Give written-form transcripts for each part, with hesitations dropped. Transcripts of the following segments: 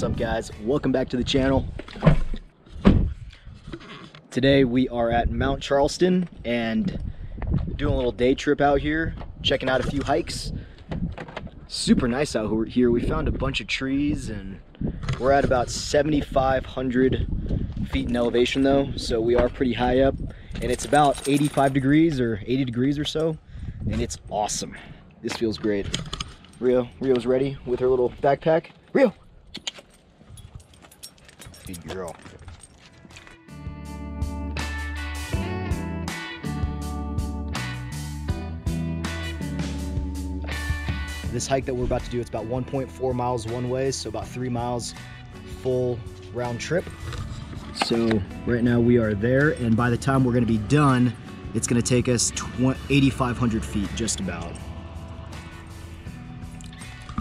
What's up, guys? Welcome back to the channel. Today we are at Mount Charleston and doing a little day trip out here, checking out a few hikes. Super nice out here. We found a bunch of trees and we're at about 7,500 feet in elevation though, so we are pretty high up, and it's about 85 degrees or 80 degrees or so, and it's awesome. This feels great. Rio's ready with her little backpack. Rio! Good girl. This hike that we're about to do, it's about 1.4 miles one way, so about 3 miles full round trip. So right now we are there, and by the time we're gonna be done, it's gonna take us 8,500 feet, just about.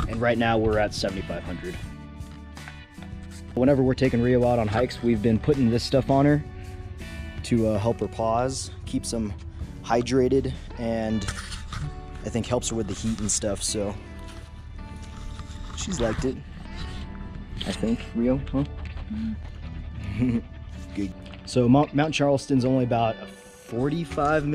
And right now we're at 7,500. Whenever we're taking Rio out on hikes, we've been putting this stuff on her to help her paws, keeps them hydrated, and I think helps her with the heat and stuff, so she's liked it, I think. Rio, huh? Mm-hmm. Good. So Mount Charleston's only about a 50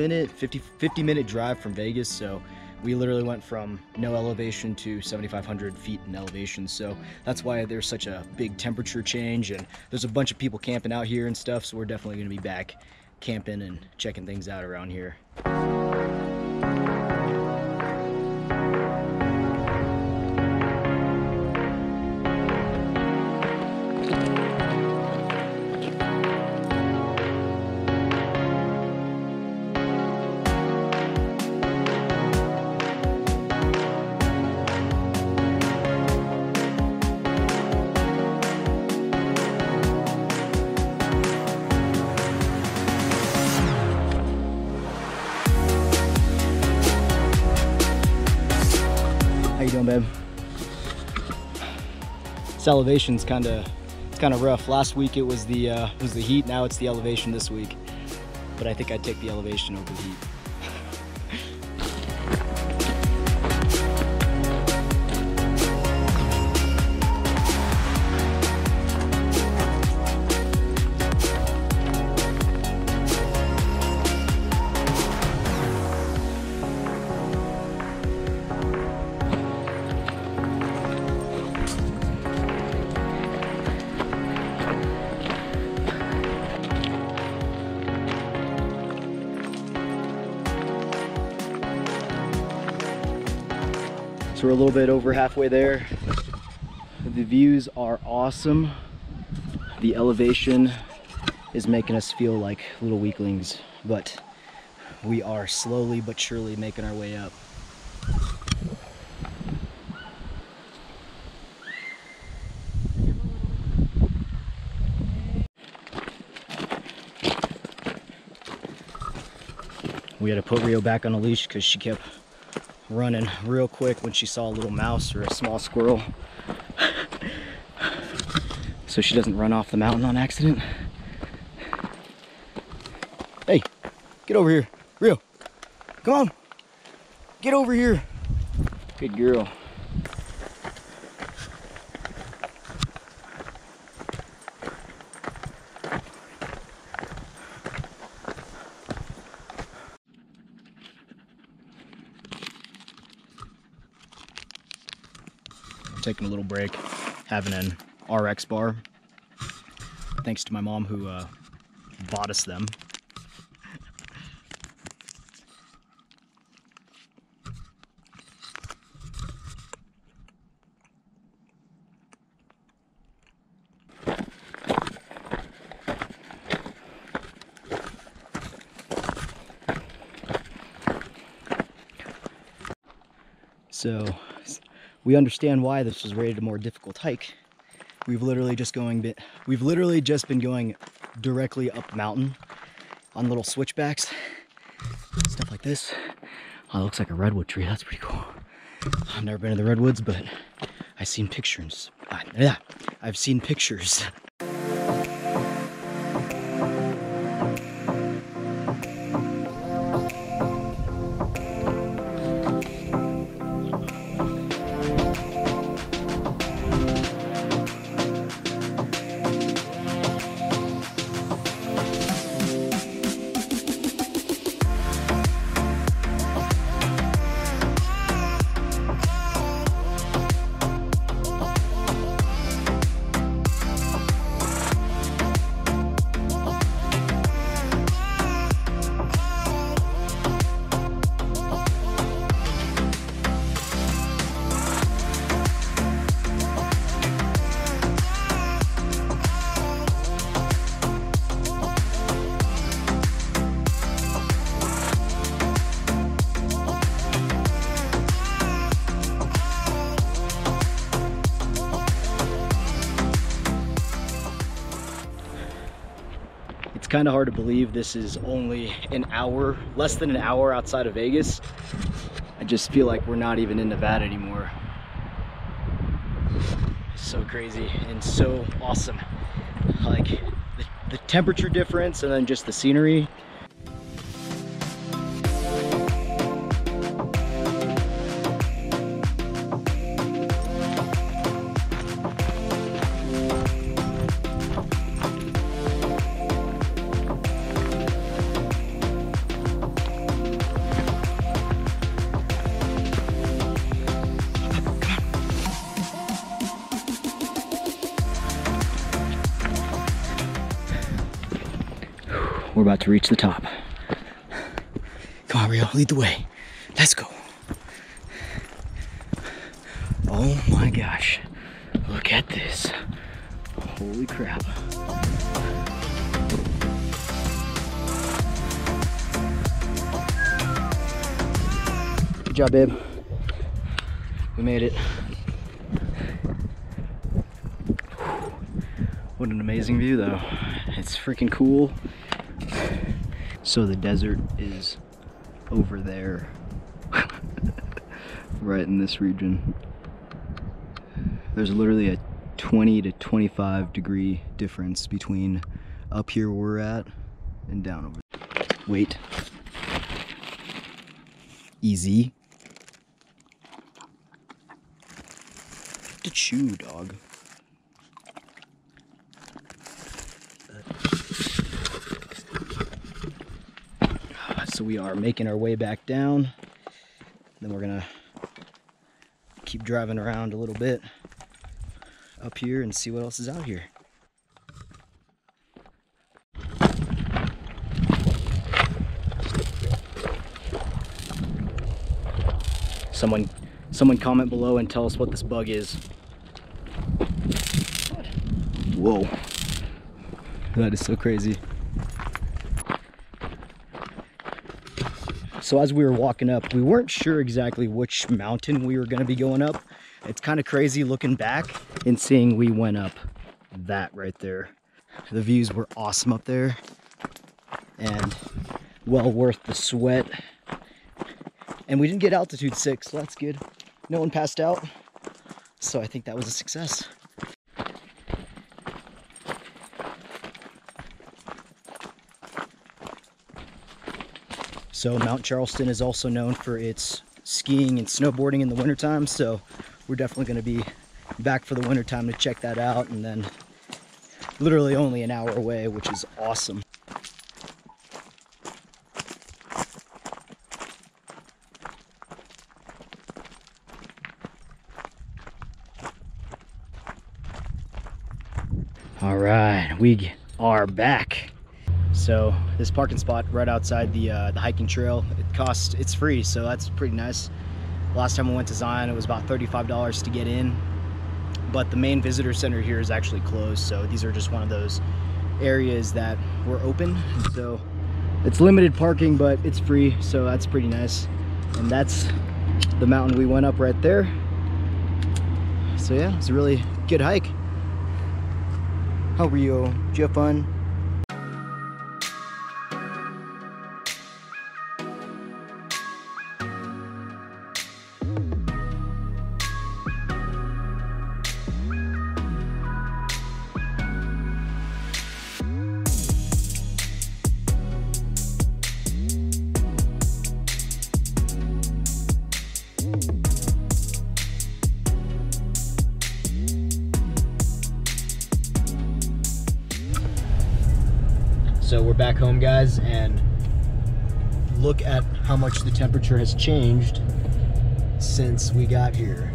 minute drive from Vegas, so we literally went from no elevation to 7,500 feet in elevation, so that's why there's such a big temperature change, and there's a bunch of people camping out here and stuff, so we're definitely going to be back camping and checking things out around here. How you doing, babe? This elevation's it's kind of rough. Last week it was the heat. Now it's the elevation this week. But I think I'd take the elevation over the heat. We're a little bit over halfway there. The views are awesome. The elevation is making us feel like little weaklings, but we are slowly but surely making our way up. We had to put Rio back on a leash because she kept running real quick when she saw a little mouse or a small squirrel, so she doesn't run off the mountain on accident. Hey, get over here, Rio. Come on, get over here. Good girl. Taking a little break, having an RX bar, thanks to my mom who bought us them. So we understand why this was rated a more difficult hike. We've literally just been going directly up mountain on little switchbacks, stuff like this. Oh, it looks like a redwood tree. That's pretty cool. I've never been to the redwoods, but I've seen pictures. Yeah, I've seen pictures. It's kind of hard to believe this is only an hour, less than an hour outside of Vegas. I just feel like we're not even in Nevada anymore. So crazy and so awesome. Like the temperature difference and then just the scenery. We're about to reach the top. Come on, Rio, lead the way. Let's go. Oh my gosh. Look at this. Holy crap. Good job, babe. We made it. What an amazing view, though. It's freaking cool. So the desert is over there, right in this region. There's literally a 20 to 25 degree difference between up here where we're at and down over there. Wait. Easy. To chew, dog. So we are making our way back down. Then we're gonna keep driving around a little bit up here and see what else is out here. Someone comment below and tell us what this bug is. Whoa, that is so crazy. So as we were walking up, we weren't sure exactly which mountain we were going to be going up. It's kind of crazy looking back and seeing we went up that right there. The views were awesome up there and well worth the sweat. And we didn't get altitude 6, so that's good. No one passed out, so I think that was a success. So Mount Charleston is also known for its skiing and snowboarding in the wintertime. So we're definitely going to be back for the wintertime to check that out. And then literally only an hour away, which is awesome. All right, we are back. So this parking spot right outside the hiking trail, it's free, so that's pretty nice. Last time I went to Zion, it was about $35 to get in, but the main visitor center here is actually closed, so these are just one of those areas that were open. So it's limited parking, but it's free, so that's pretty nice. And that's the mountain we went up right there. So yeah, it's a really good hike. How were you? Did you have fun? So we're back home, guys, and look at how much the temperature has changed since we got here.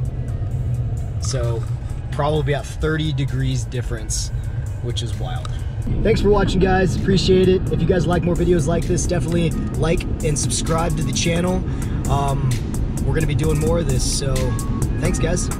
So probably about 30 degrees difference, which is wild. Thanks for watching, guys. Appreciate it. If you guys like more videos like this, definitely like and subscribe to the channel. We're going to be doing more of this, so thanks, guys.